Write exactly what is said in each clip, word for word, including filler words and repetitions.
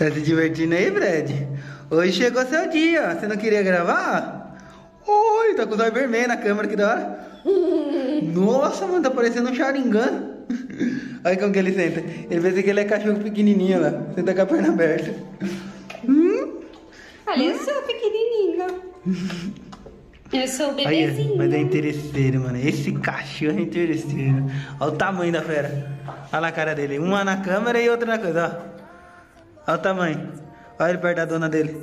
Tá se divertindo aí, Brad? Hoje chegou seu dia, ó. Você não queria gravar? Oi, tá com o zóio vermelho na câmera, que da hora. Nossa, mano, tá parecendo um Sharingan. Olha como que ele senta. Ele pensa que ele é cachorro pequenininho lá. Senta com a perna aberta. Hum? Olha, eu sou pequenininho. Eu sou bebezinho. Olha, mas é interesseiro, mano. Esse cachorro é interesseiro. Olha o tamanho da fera. Olha a cara dele. Uma na câmera e outra na coisa, ó. Olha o tamanho. Olha ele perto da dona dele.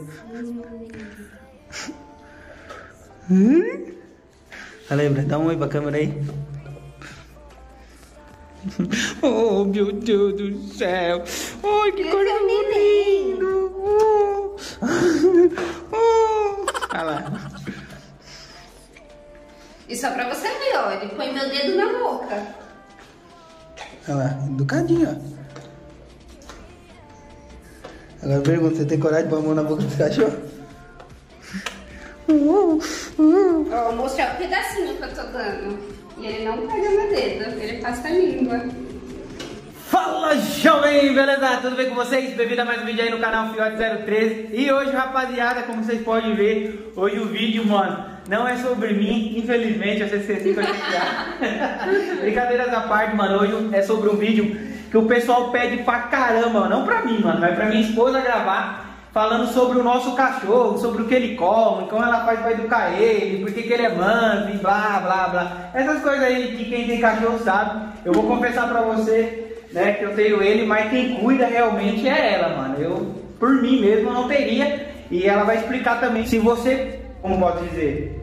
Hum? Lembra, dá um oi pra câmera aí. Oh, meu Deus do céu. Ai, oh, que coisa linda. Oh. Oh. Olha lá. E só pra você ver, ó, ele põe meu dedo na boca. Olha lá, educadinho, ó. Agora pergunta, você tem coragem de pôr a mão na boca do cachorro? Uhum. Uhum. Ó, vou mostrar o pedacinho que eu tô dando. E ele não pega meu dedo, ele passa a língua. Fala, jovem, beleza? Tudo bem com vocês? Bem-vindo a mais um vídeo aí no canal Fiot zero um três. E hoje, rapaziada, como vocês podem ver, hoje o vídeo, mano, não é sobre mim, infelizmente, eu sei se vocês ficam chateados. Brincadeiras à parte, mano, hoje é sobre um vídeo que o pessoal pede pra caramba, não pra mim, mano, mas pra minha esposa gravar, falando sobre o nosso cachorro, sobre o que ele come, como ela faz pra educar ele, porque que ele é manso e blá, blá, blá. Essas coisas aí que quem tem cachorro sabe. Eu vou confessar pra você, né, que eu tenho ele, mas quem cuida realmente é ela, mano. Eu, por mim mesmo, não teria. E ela vai explicar também se você, como pode dizer,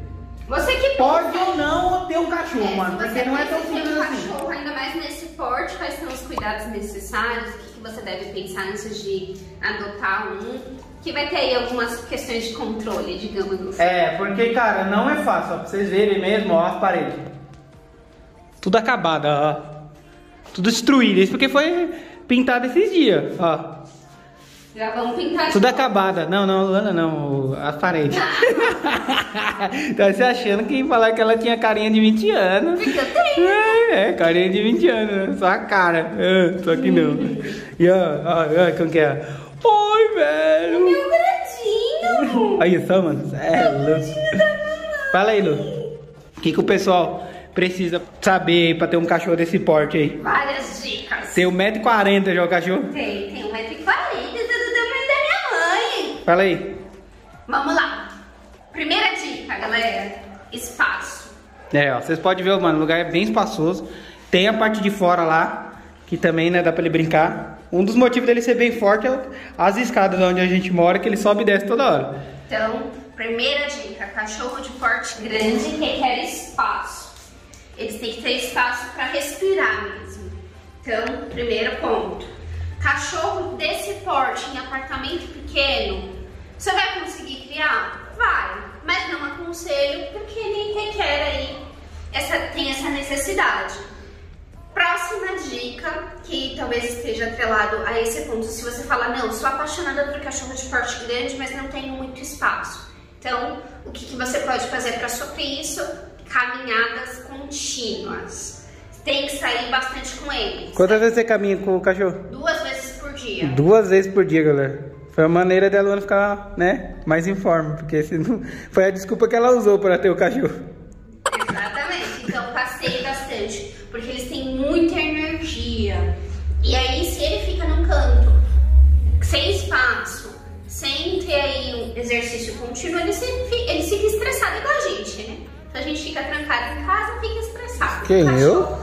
você que pode ou não ter um cachorro, é, mano, porque não é tão simples assim. Cachorro, ainda mais nesse porte, quais são os cuidados necessários, o que, que você deve pensar antes de adotar um, que vai ter aí algumas questões de controle, digamos assim. É, porque, cara, não é fácil, ó, pra vocês verem mesmo, ó, as paredes. Tudo acabado, ó. Tudo destruído, isso porque foi pintado esses dias, ó. Já vamos pintar tudo acabada. Não, não, Lana, não. As paredes. Tá se achando que ia falar que ela tinha carinha de vinte anos. Porque eu tenho. É, é, carinha de vinte anos. Só a cara. É, só que não. E ó, ó, ó, como que é? Oi, velho. O meu gatinho. Olha só, mano. É louco. Fala aí, Lu. O que, que o pessoal precisa saber pra ter um cachorro desse porte aí? Várias dicas. Tem um metro e quarenta já o cachorro? Tem, tem um metro e quarenta. Fala aí. Vamos lá. Primeira dica, galera. Espaço. É, ó. Vocês podem ver, mano. O lugar é bem espaçoso. Tem a parte de fora lá, que também, né, dá pra ele brincar. Um dos motivos dele ser bem forte é as escadas onde a gente mora, que ele sobe e desce toda hora. Então, primeira dica. Cachorro de porte grande requer espaço. Eles têm que ter espaço pra respirar mesmo. Então, primeiro ponto. Cachorro desse porte em apartamento pequeno, você vai conseguir criar? Vai, mas não aconselho porque ele requer aí, essa, tem essa necessidade. Próxima dica, que talvez esteja atrelado a esse ponto, se você falar, não, sou apaixonada por cachorro de porte grande, mas não tenho muito espaço. Então, o que, que você pode fazer para suprir isso? Caminhadas contínuas. Tem que sair bastante com ele. Quantas vezes você caminha com o cachorro? Duas vezes por dia. Duas vezes por dia, galera. Foi a maneira da Luana ficar, né, mais em forma. Porque senão foi a desculpa que ela usou para ter o cachorro. Exatamente. Então passeie bastante. Porque eles têm muita energia. E aí, se ele fica num canto, sem espaço, sem ter aí um exercício contínuo, ele, se, ele fica estressado igual a gente, né? Então a gente fica trancado em casa e fica estressado. Quem, eu?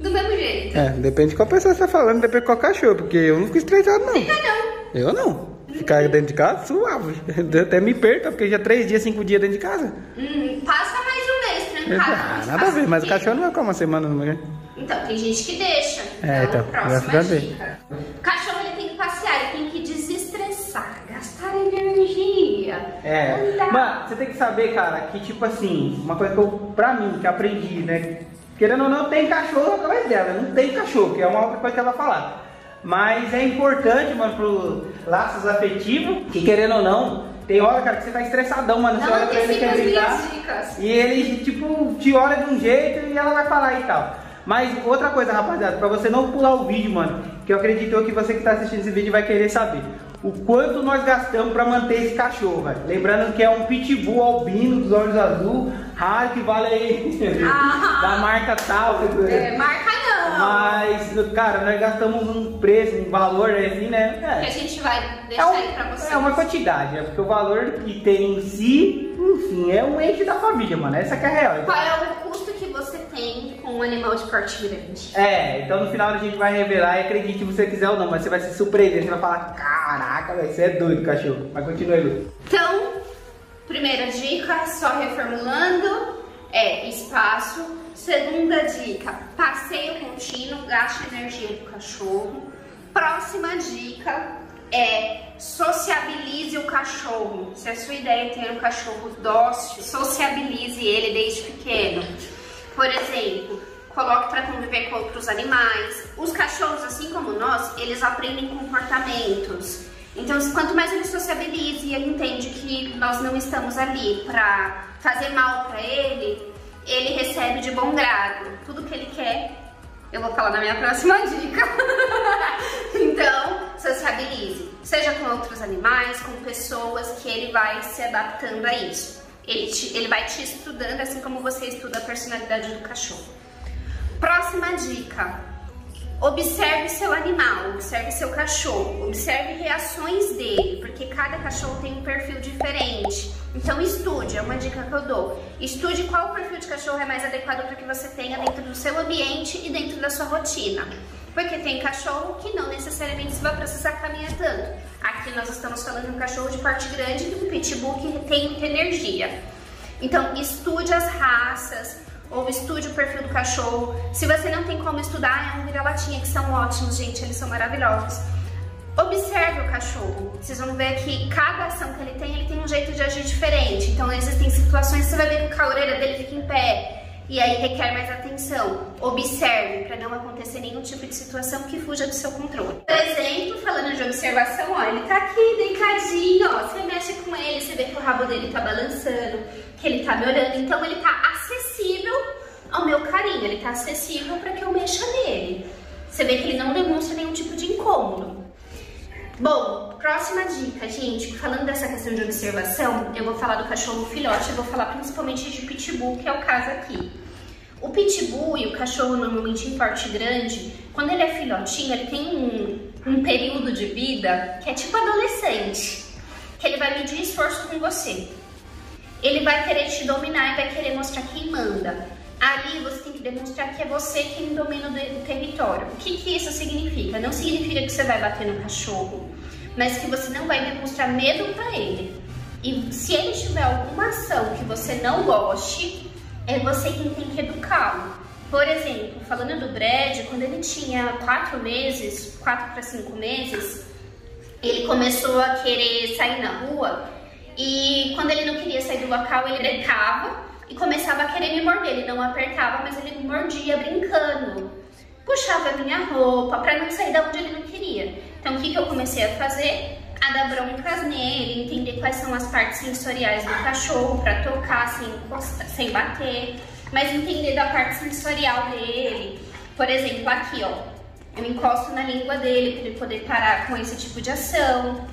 Do mesmo jeito. É, depende de qual pessoa você tá falando, depende de qual cachorro, porque eu não fico estressado, não. Fica não. Eu não. Ficar dentro de casa, suave. Eu até me perco, porque já três dias, cinco dias dentro de casa. Hum, passa mais de um mês trancado. Ah, nada a ver, mas o cachorro não vai ficar uma semana no meio. Então, tem gente que deixa. É, então, próxima dica. O cachorro, ele tem que passear, ele tem que desestressar, gastar energia. É, andar. Mas você tem que saber, cara, que tipo assim, uma coisa que eu, pra mim, que aprendi, né? Querendo ou não, tem cachorro atrás dela, não tem cachorro, que é uma outra coisa que ela falar. Mas é importante, mano, pro laços afetivos, que querendo ou não, tem hora, cara, que você tá estressadão, mano, você olha pra ele, quer gritar, e ele, tipo, te olha de um jeito e ela vai falar e tal. Mas outra coisa, rapaziada, pra você não pular o vídeo, mano, que eu acredito que você que tá assistindo esse vídeo vai querer saber. o quanto nós gastamos para manter esse cachorro, velho. Lembrando que é um pitbull albino dos olhos azul, raro, que vale aí, ah, da marca tal. É, marca não. Mas, cara, nós gastamos um preço, um valor assim, né? É. Que a gente vai deixar é um, aí pra vocês. É uma quantidade, é porque o valor que tem em si, enfim, é um ente da família, mano. Essa que é a real. Qual é o custo que você tem com um animal de corte grande? É, então no final a gente vai revelar, e acredite se você quiser ou não, mas você vai se surpreender, você vai falar, caraca, velho, você é doido, cachorro. Mas continua aí, Lu. Então, primeira dica, só reformulando, é espaço. Segunda dica, passeio contínuo, gasto energia do cachorro. Próxima dica é sociabilize o cachorro. Se a sua ideia é ter um cachorro dócil, sociabilize ele desde pequeno. Por exemplo, coloque para conviver com outros animais. Os cachorros, assim como nós, eles aprendem comportamentos. Então, quanto mais ele sociabiliza e ele entende que nós não estamos ali para fazer mal para ele, ele recebe de bom grado tudo que ele quer. Eu vou falar na minha próxima dica. Então, sociabilize. Seja com outros animais, com pessoas, que ele vai se adaptando a isso. Ele, te, ele vai te estudando, assim como você estuda a personalidade do cachorro. Próxima dica, observe seu animal, observe seu cachorro, observe reações dele, porque cada cachorro tem um perfil diferente. Então estude, é uma dica que eu dou, estude qual perfil de cachorro é mais adequado para que você tenha dentro do seu ambiente e dentro da sua rotina. Porque tem cachorro que não necessariamente você vai precisar caminhar tanto. Aqui nós estamos falando de um cachorro de porte grande e um pitbull que tem muita energia. Então estude as raças, ou estude o perfil do cachorro. Se você não tem como estudar, é um vira-latinha, que são ótimos, gente, eles são maravilhosos. Observe o cachorro, vocês vão ver que cada ação que ele tem, ele tem um jeito de agir diferente. Então existem situações que você vai ver que a orelha dele fica em pé, e aí requer mais atenção. Observe, para não acontecer nenhum tipo de situação que fuja do seu controle. Por exemplo, falando de observação, ó, ele tá aqui deitadinho, ó, você mexe com ele, você vê que o rabo dele tá balançando, que ele tá me olhando, então ele tá acessível ao meu carinho, ele tá acessível para que eu mexa nele. Você vê que ele não demonstra nenhum tipo de incômodo. Bom, próxima dica, gente, falando dessa questão de observação, eu vou falar do cachorro filhote, eu vou falar principalmente de pitbull, que é o caso aqui. O pitbull e o cachorro normalmente em porte grande, quando ele é filhotinho, ele tem um, um período de vida que é tipo adolescente, que ele vai medir esforço com você. Ele vai querer te dominar e vai querer mostrar quem manda. Ali você tem que demonstrar que é você quem domina o território. O que que isso significa? Não significa que você vai bater no cachorro, mas que você não vai demonstrar medo para ele. E se ele tiver alguma ação que você não goste, é você quem tem que educá-lo. Por exemplo, falando do Brad, quando ele tinha quatro meses, quatro para cinco meses, ele começou a querer sair na rua, e quando ele não queria sair do local, ele brincava e começava a querer me morder. Ele não apertava, mas ele me mordia brincando, puxava a minha roupa para não sair da onde ele não queria. Então o que que eu comecei a fazer? A dar broncas nele, entender quais são as partes sensoriais do cachorro, para tocar sem encostar, sem bater, mas entender da parte sensorial dele. Por exemplo, aqui, ó, eu encosto na língua dele para ele poder parar com esse tipo de ação,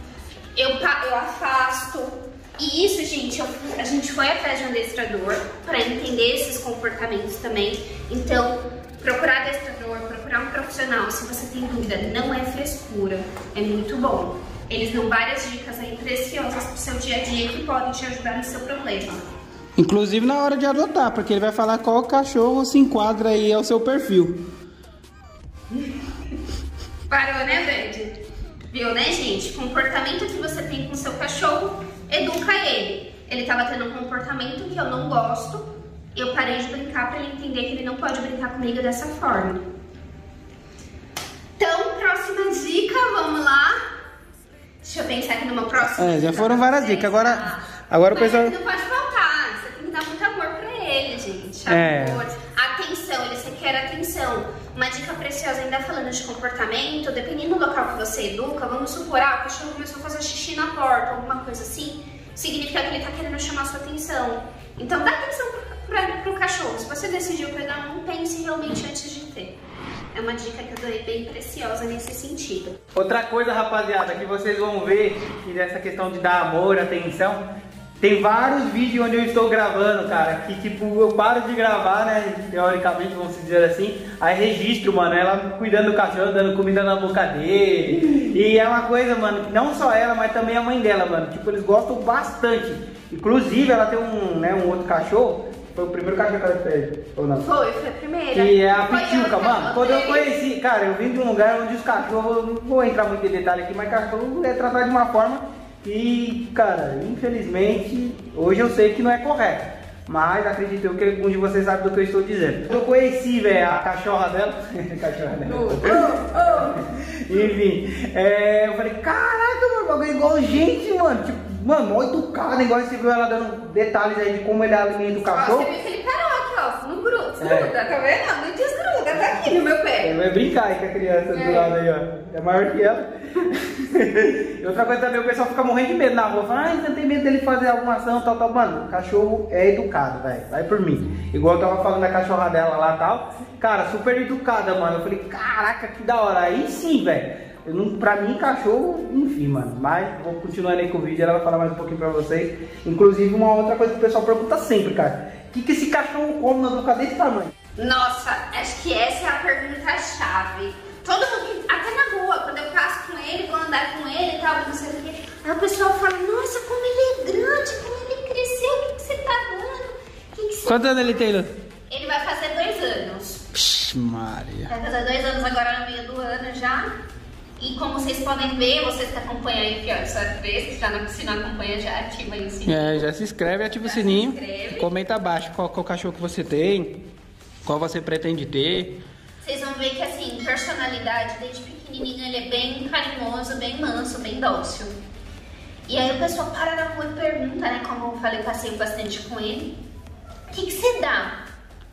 eu, eu afasto. E isso, gente, eu, a gente foi atrás de um adestrador para entender esses comportamentos também. Então, procurar adestrador, procurar um profissional, se você tem dúvida, não é frescura, é muito bom. Eles dão várias dicas aí preciosas pro seu dia a dia que podem te ajudar no seu problema. Inclusive na hora de adotar, porque ele vai falar qual cachorro se enquadra aí ao seu perfil. Parou, né, Brad? Viu, né, gente? Comportamento que você tem com seu cachorro, educa ele. Ele tava tendo um comportamento que eu não gosto, eu parei de brincar pra ele entender que ele não pode brincar comigo dessa forma. Então, próxima dica, vamos lá. Deixa eu pensar aqui numa próxima. É, já foram várias dicas. Agora, agora o pessoal... Não pode faltar. Você tem que dar muito amor pra ele, gente. É. Amor. Atenção, ele requer atenção. Uma dica preciosa, ainda falando de comportamento, dependendo do local que você educa, vamos supor, ah, o cachorro começou a fazer xixi na porta, alguma coisa assim, significa que ele tá querendo chamar a sua atenção. Então dá atenção pro, pro, pro cachorro. Se você decidiu pegar um, pense realmente antes de ter. É uma dica que eu dou bem preciosa nesse sentido. Outra coisa, rapaziada, que vocês vão ver, que nessa questão de dar amor, atenção, tem vários vídeos onde eu estou gravando, cara, que tipo, eu paro de gravar, né, teoricamente, vamos dizer assim, aí registro, mano, ela cuidando do cachorro, dando comida na boca dele, e é uma coisa, mano, não só ela, mas também a mãe dela, mano, tipo, eles gostam bastante, inclusive ela tem um, né, um outro cachorro, foi o primeiro cachorro que ela fez, ou não? Foi, foi a primeira. Que é a Pitiuca, mano, quando eu conheci, cara, eu vim de um lugar onde os cachorros, não vou entrar muito em detalhe aqui, mas cachorro é tratado de uma forma... E, cara, infelizmente, hoje eu sei que não é correto, mas acredito eu que algum de vocês sabe do que eu estou dizendo. Eu conheci, velho, a cachorra dela, cachorra dela. Oh, oh. Enfim, é, eu falei, caraca, mano, bagulho igual gente, mano, tipo, mano, mó educado, igual você viu ela dando detalhes aí de como ele alimenta o cachorro. Você viu que ele parou aqui, ó, não gruda, tá vendo? Não desgruda, tá aqui no meu pé. Vai brincar aí com a criança do lado aí, ó, é maior que ela. E outra coisa também, o pessoal fica morrendo de medo na rua, fala, ah, você tem medo dele fazer alguma ação, tal, tal, mano, o cachorro é educado, velho, vai por mim, igual eu tava falando da cachorra dela lá, tal, cara, super educada, mano, eu falei, caraca, que da hora, aí sim, velho, pra mim, cachorro, enfim, mano, mas vou continuando aí com o vídeo, ela vai falar mais um pouquinho pra vocês, inclusive uma outra coisa que o pessoal pergunta sempre, cara, o que que esse cachorro come na boca desse tamanho? Nossa, acho que essa é a pergunta-chave. Todo mundo, até na rua, quando eu passo com ele, vou andar com ele e tal, não sei o que, aí o pessoal fala, nossa, como ele é grande, como ele cresceu, o que, que você tá dando? Que que você... Quanto ano ele tem, Lu? Ele vai fazer dois anos. Psh, Maria. Vai fazer dois anos agora no meio do ano já. E como vocês podem ver, vocês que acompanham aí, que ó, só três que já não, se não acompanha, já ativa aí o sininho. É, já se inscreve, ativa já o sininho. Se inscreve. Comenta abaixo qual, qual cachorro que você tem, qual você pretende ter. Vocês vão ver que assim, personalidade, desde pequenininho ele é bem carinhoso, bem manso, bem dócil. E aí o pessoal para na rua e pergunta, né, como eu falei, passeio bastante com ele. O que que você dá?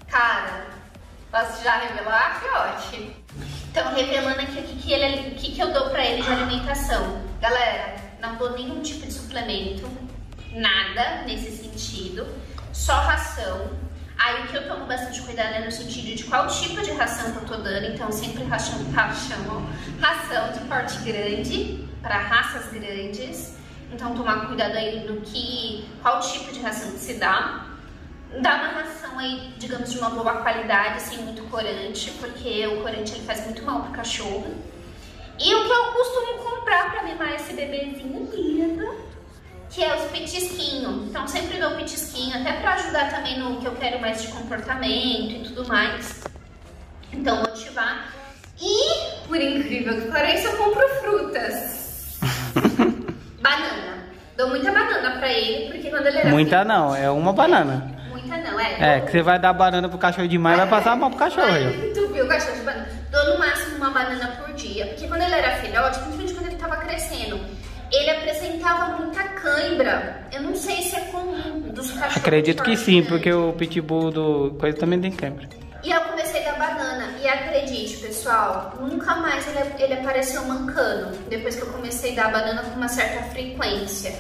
Cara, posso já revelar, Fiote? Então, revelando aqui o que que, ele, que que eu dou pra ele de alimentação. Galera, não dou nenhum tipo de suplemento, nada nesse sentido, só ração. Aí o que eu tomo bastante cuidado é no sentido de qual tipo de ração que eu tô dando, então sempre ração, ração, ração de porte grande, para raças grandes, então tomar cuidado aí do que, qual tipo de ração que se dá. Dá uma ração aí, digamos, de uma boa qualidade, sem muito corante, porque o corante ele faz muito mal pro cachorro. E o que eu costumo comprar para mimar esse bebezinho lindo, que é os petisquinhos, então sempre dou petisquinho, até pra ajudar também no que eu quero mais de comportamento e tudo mais, então motivar. E, por incrível que pareça, eu compro frutas. Banana, dou muita banana pra ele, porque quando ele era muita pequeno, não, é uma banana. Muita não, é. É, que você vai dar banana pro cachorro demais, é, vai passar mal pro cachorro. É, entupiu o cachorro de banana. Dou no máximo uma banana por dia, porque quando ele era filhote, principalmente quando ele tava crescendo, ele apresentava muita cãibra. Eu não sei se é comum dos cachorros. Acredito que sim, porque o pitbull do coisa também tem cãibra. E eu comecei da banana. E acredite, pessoal, nunca mais ele, ele apareceu mancando. Depois que eu comecei a dar banana com uma certa frequência,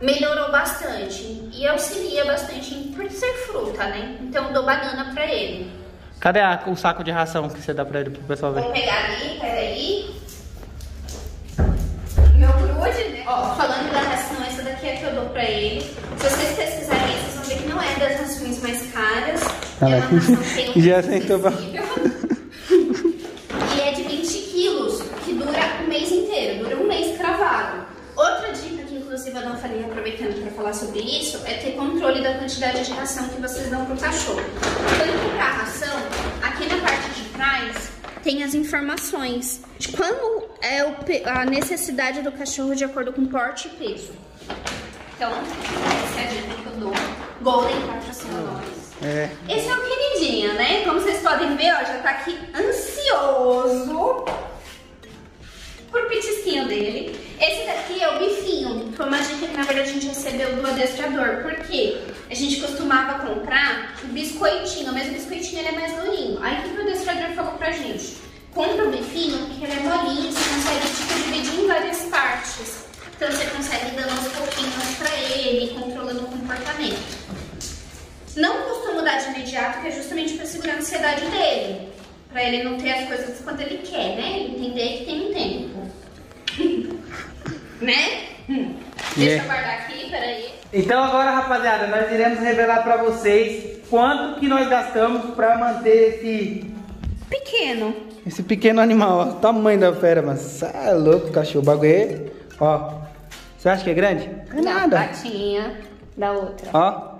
melhorou bastante. E auxilia bastante por ser fruta, né? Então eu dou banana pra ele. Cadê a, o saco de ração que você dá pra ele, pro pessoal ver? Vou pegar ali, peraí. Ó, falando da ração, essa daqui é que eu dou pra ele. Se vocês pesquisarem, vocês vão ver que não é das rações mais caras. Ah, é uma ração que tem um preço. E é de vinte quilos, que dura um mês inteiro, dura um mês cravado. Outra dica que, inclusive, eu não falei, aproveitando pra falar sobre isso, é ter controle da quantidade de ração que vocês dão pro cachorro. Quando comprar ração, aqui na parte de trás tem as informações de quando é o, a necessidade do cachorro de acordo com porte e peso. Então, essa é a dica que eu dou. Golden para Cinolores. É. Esse é o queridinho, né? Como vocês podem ver, ó, já tá aqui ansioso por petisquinho dele. Esse daqui é o bifinho. Foi uma dica que, na verdade, a gente recebeu do adestrador. Por quê? A gente costumava comprar o biscoitinho, mas o biscoitinho ele é mais durinho. Aí o que o adestrador falou pra gente? Compra o bifinho, porque ele é molinho, você consegue tipo, dividir em várias partes. Então você consegue dando aos pouquinhos pra ele, controlando o comportamento. Não costumo dar de imediato, que é justamente pra segurar a ansiedade dele. Pra ele não ter as coisas quando ele quer, né? Ele entender que tem um tempo. Né? Hum. Deixa yeah. eu guardar aqui, peraí. Então agora, rapaziada, nós iremos revelar pra vocês quanto que nós gastamos pra manter esse... pequeno. Esse pequeno animal, ó. O tamanho da fera, mano. Ah, é louco, cachorro. O bagulho é... Ó. Você acha que é grande? É nada. Patinha da outra. Ó.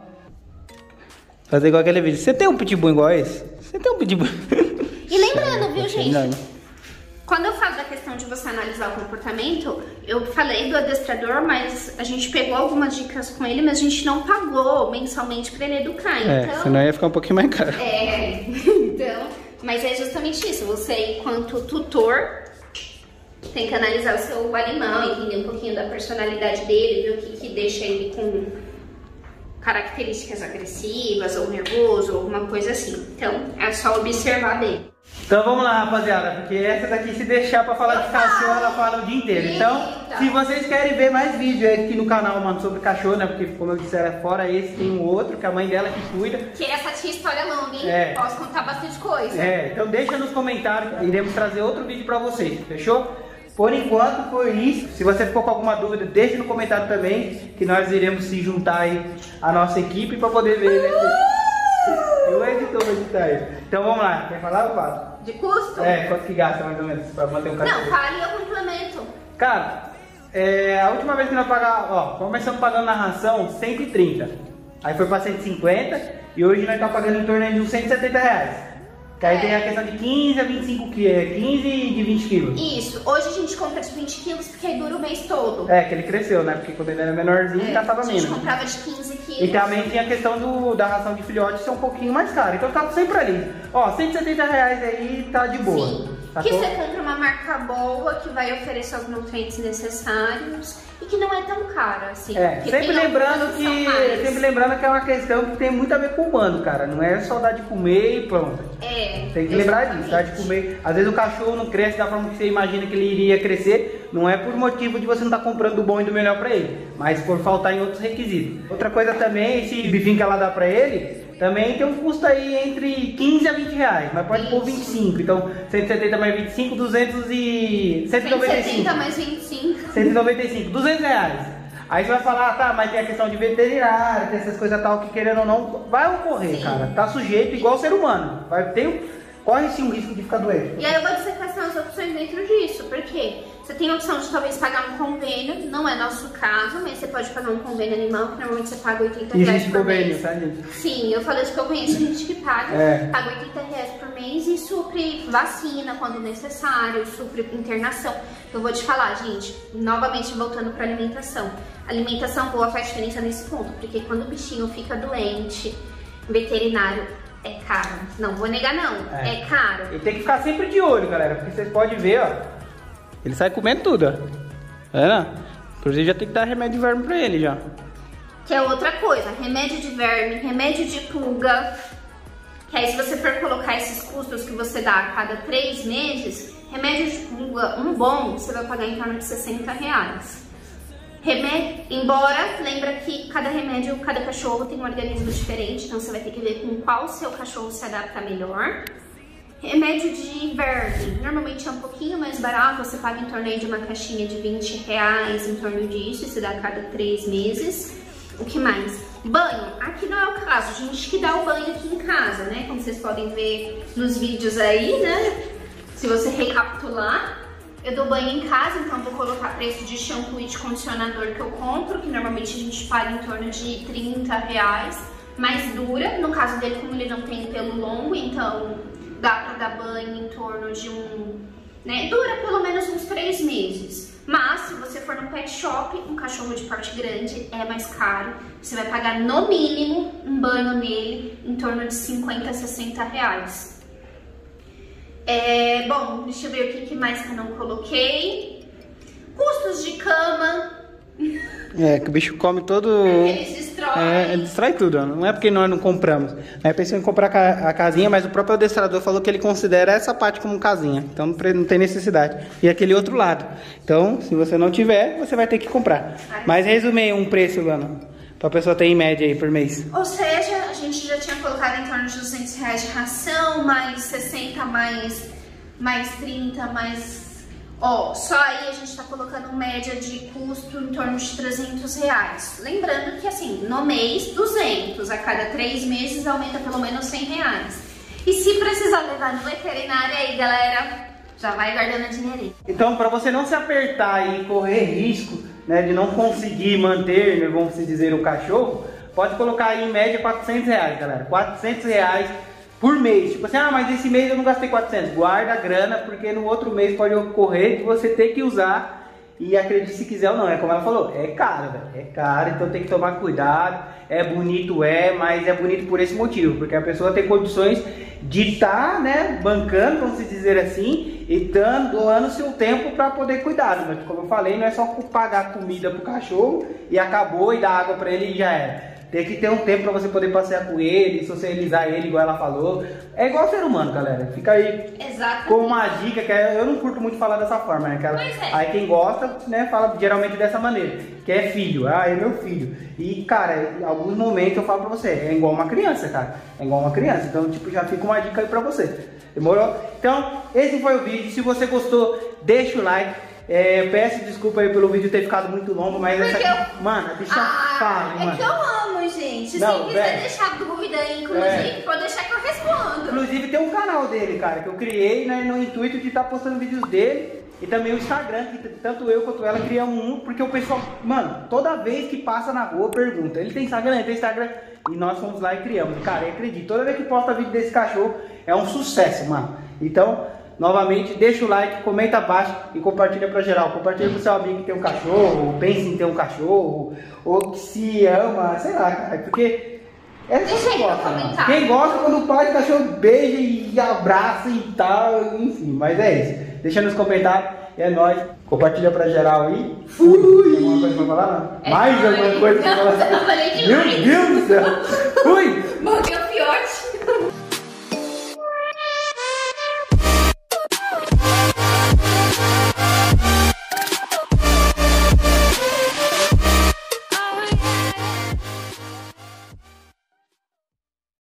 Fazer igual aquele vídeo. Você tem um pitbull igual a esse? Você tem um pitbull... E lembrando, viu, gente? Quando eu falo da questão de você analisar o comportamento, eu falei do adestrador, mas a gente pegou algumas dicas com ele, mas a gente não pagou mensalmente pra ele educar, é, então... senão ia ficar um pouquinho mais caro. É, então... Mas é justamente isso, você, enquanto tutor, tem que analisar o seu animal, entender um pouquinho da personalidade dele, ver o que, que deixa ele com... características agressivas ou nervoso ou alguma coisa assim. Então é só observar bem. Então vamos lá, rapaziada, porque essa daqui, se deixar pra falar de cachorro, ela fala o dia inteiro. Eita. Então, se vocês querem ver mais vídeos aqui no canal, mano, sobre cachorro, né? Porque, como eu disse, era fora esse, tem um outro que a mãe dela que cuida. Que essa tinha história longa, hein? É. Posso contar bastante coisa. É, então deixa nos comentários, iremos trazer outro vídeo pra vocês, fechou? Por enquanto foi isso. Se você ficou com alguma dúvida, deixe no comentário também, que nós iremos se juntar aí à nossa equipe para poder ver, né? Eu editor vou editar isso. Então vamos lá, quer falar ou fala? De custo? É, quanto que gasta mais ou menos para manter um cachorro? Não, fale e eu complemento. Cara, é, a última vez que nós pagamos, ó, começamos pagando na ração cento e trinta, aí foi para cento e cinquenta e hoje nós estamos pagando em torno de uns cento e setenta reais. Que aí é. tem a questão de quinze a vinte e cinco quilos, quinze de vinte quilos. Isso, hoje a gente compra de vinte quilos porque aí dura o mês todo. É, que ele cresceu, né? Porque quando ele era menorzinho, é, gastava menos. A gente menos. comprava de quinze quilos. E também tinha a questão do, da ração de filhote ser um pouquinho mais cara. Então tá sempre ali. Ó, cento e setenta reais aí tá de boa. Sim, que você compra uma marca boa, que vai oferecer os nutrientes necessários e que não é tão cara, assim. É, sempre lembrando, que, que sempre lembrando que é uma questão que tem muito a ver com o humano, cara. Não é só dar de comer e pronto. É, tem que lembrar disso, dar de comer. Às vezes o cachorro não cresce da forma que você imagina que ele iria crescer. Não é por motivo de você não estar comprando do bom e do melhor pra ele, mas por faltar em outros requisitos. Outra coisa também, esse bifinho que ela dá pra ele... também tem um custo aí entre quinze a vinte reais, mas pode pôr vinte e cinco, então cento e setenta mais vinte e cinco, duzentos e... cento e noventa e cinco. cento e setenta mais vinte e cinco. cento e noventa e cinco, duzentos reais. Aí você vai falar, ah, tá, mas tem a questão de veterinário, tem essas coisas tal, que querendo ou não, vai ocorrer, Sim. cara. Tá sujeito igual ao ser humano, vai ter, corre-se um risco de ficar doente. E aí eu vou dizer quais são as opções dentro disso, porque você tem a opção de talvez pagar um convênio, não é nosso caso, mas você pode pagar um convênio animal, que normalmente você paga oitenta reais por mês. Tá, gente? Sim, eu falei isso que eu conheço gente que paga, é. paga oitenta reais por mês e supre vacina quando necessário, supre internação. Eu vou te falar, gente, novamente voltando para alimentação. Alimentação boa faz diferença nesse ponto, porque quando o bichinho fica doente, veterinário... é caro, não vou negar não, é. é caro. E tem que ficar sempre de olho, galera, porque vocês podem ver, ó, ele sai comendo tudo, ó. Tá vendo? Inclusive já tem que dar remédio de verme pra ele já. Que é outra coisa, remédio de verme, remédio de pulga, que aí se você for colocar esses custos que você dá a cada três meses, remédio de pulga, um bom, você vai pagar em torno de sessenta reais. Remédio, embora, lembra que cada remédio, cada cachorro tem um organismo diferente, então você vai ter que ver com qual seu cachorro se adapta melhor. Remédio de verme, normalmente é um pouquinho mais barato, você paga em torno de uma caixinha de vinte reais, em torno disso, isso dá a cada três meses. O que mais? Banho, aqui não é o caso, a gente que dá o banho aqui em casa, né, como vocês podem ver nos vídeos aí, né, se você recapitular. Eu dou banho em casa, então vou colocar preço de shampoo e de condicionador que eu compro, que normalmente a gente paga em torno de trinta reais, mas dura. No caso dele, como ele não tem pelo longo, então dá pra dar banho em torno de um... né? Dura pelo menos uns três meses. Mas, se você for no pet shop, um cachorro de porte grande é mais caro. Você vai pagar, no mínimo, um banho nele em torno de cinquenta, sessenta reais. É, bom, deixa eu ver o que mais que eu não coloquei. Custos de cama. É, que o bicho come todo... Eles destroem. É, destrói tudo, não é porque nós não compramos. Aí pensou em comprar a casinha, mas o próprio adestrador falou que ele considera essa parte como casinha. Então não tem necessidade. E aquele outro lado. Então, se você não tiver, você vai ter que comprar. Mas resume aí um preço, Lana, pra pessoa ter em média aí por mês. Ou seja... gente já tinha colocado em torno de duzentos reais de ração, mais sessenta, mais, mais trinta, mais... Ó, só aí a gente tá colocando média de custo em torno de trezentos reais. Lembrando que, assim, no mês, duzentos. A cada três meses aumenta pelo menos cem reais. E se precisar levar no veterinário aí, galera, já vai guardando dinheirinho. Então, pra você não se apertar e correr risco, né, de não conseguir manter, né, vamos dizer, o cachorro, pode colocar aí em média quatrocentos reais, galera. quatrocentos reais por mês. Tipo assim, ah, mas esse mês eu não gastei quatrocentos. Guarda a grana, porque no outro mês pode ocorrer que você tem que usar. E acredite se quiser ou não, é como ela falou, é caro, velho. É caro, então tem que tomar cuidado. É bonito, é, mas é bonito por esse motivo, porque a pessoa tem condições de estar, tá, né, bancando, vamos dizer assim, e doando seu tempo para poder cuidar. Mas como eu falei, não é só pagar comida pro cachorro e acabou e dar água para ele e já era. Tem que ter um tempo para você poder passear com ele, socializar ele, igual ela falou. É igual ser humano, galera. Fica aí. Exatamente. Com uma dica que eu não curto muito falar dessa forma, né? Que ela, é. Aí quem gosta, né, fala geralmente dessa maneira, que é filho. Ah, é meu filho. E, cara, em alguns momentos eu falo pra você, é igual uma criança, cara. É igual uma criança. Então, tipo, já fica uma dica aí pra você. Demorou? Então, esse foi o vídeo. Se você gostou, deixa o like. É, peço desculpa aí pelo vídeo ter ficado muito longo, mas porque essa... Eu... Mano, a bicha ah, fala, mano. É que eu amo, gente. Não, se quiser velho. deixar dúvida aí, inclusive, é. pode deixar que eu respondo. Inclusive tem um canal dele, cara, que eu criei, né, no intuito de estar tá postando vídeos dele. E também o Instagram, que tanto eu quanto ela criamos um, porque o pessoal, mano, toda vez que passa na rua pergunta, ele tem Instagram, ele tem Instagram, e nós fomos lá e criamos. Cara, eu acredito, toda vez que posta vídeo desse cachorro, é um sucesso, mano. Então... Novamente, deixa o like, comenta abaixo e compartilha pra geral. Compartilha pro seu amigo que tem um cachorro, ou pensa em ter um cachorro, ou que se ama, sei lá, cara. Porque é só quem gosta. Né? Quem gosta, quando o pai do cachorro beija e abraça e tal, enfim. Mas é isso. Deixa nos comentários, é nóis. Compartilha pra geral aí. Fui! Tem alguma coisa pra falar? É mais alguma coisa pra falar? Não, eu falei demais. Meu Deus do céu! Fui!